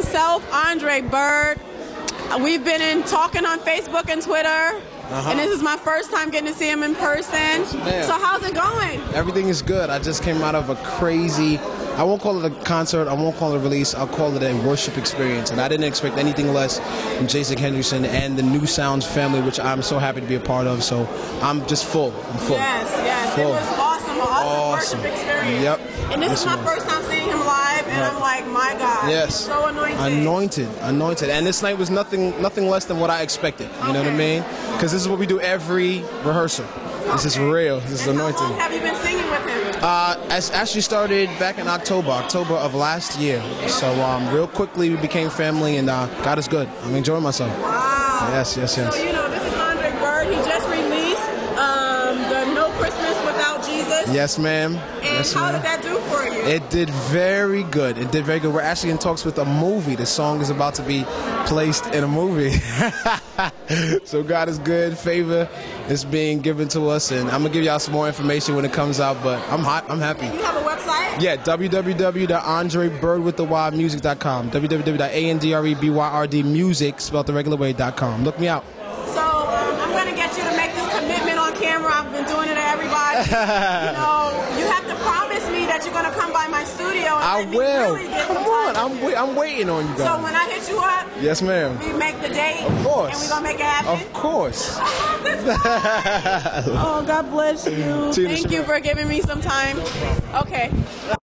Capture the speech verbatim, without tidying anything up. himself, Andre Byrd. We've been in talking on Facebook and Twitter, uh-huh. and this is my first time getting to see him in person. Yes, so how's it going? Everything is good. I just came out of a crazy, I won't call it a concert, I won't call it a release, I'll call it a worship experience. And I didn't expect anything less from Jason Henderson and the New Sounds family, which I'm so happy to be a part of. So I'm just full. I'm full. Yes, yes. Full. It was awesome. An awesome, awesome worship experience. Yep. And this yes, is my first time seeing him live, and right. I'm like, my God. Yes. He's so anointed. Anointed. Anointed. And this night was nothing nothing less than what I expected. You okay. know what I mean? Because this is what we do every rehearsal. Okay. This is real. This is and anointed. How long have you been singing with him? Uh, as actually started back in October, October of last year. So um, real quickly we became family, and uh, God is good. I'm enjoying myself. Wow. Yes, yes, yes. So you know, this is Andre Byrd. He just released um, the No Christmas Without Jesus. Yes, ma'am. And yes, how did that do for you? It did very good. It did very good. We're actually in talks with a movie. The song is about to be placed in a movie. So God is good. Favor is being given to us, and I'm gonna give y'all some more information when it comes out. But I'm hot. I'm happy. You have a website? Yeah, w w w dot andre byrd with the y music dot com. w w w dot andre byrd music spelled the regular way dot com. Look me out. So um, I'm gonna get you to make this commitment on camera. I've been doing it to everybody. You know, you have to promise me that you're gonna come by my studio. And I let me will. Really get come on, I'm wait, I'm waiting on you guys. So when I hit you up. Yes, ma'am. We make the date. Of course. And we're going to make it happen. Of course. Oh, God bless you. Thank you for giving me some time. Okay.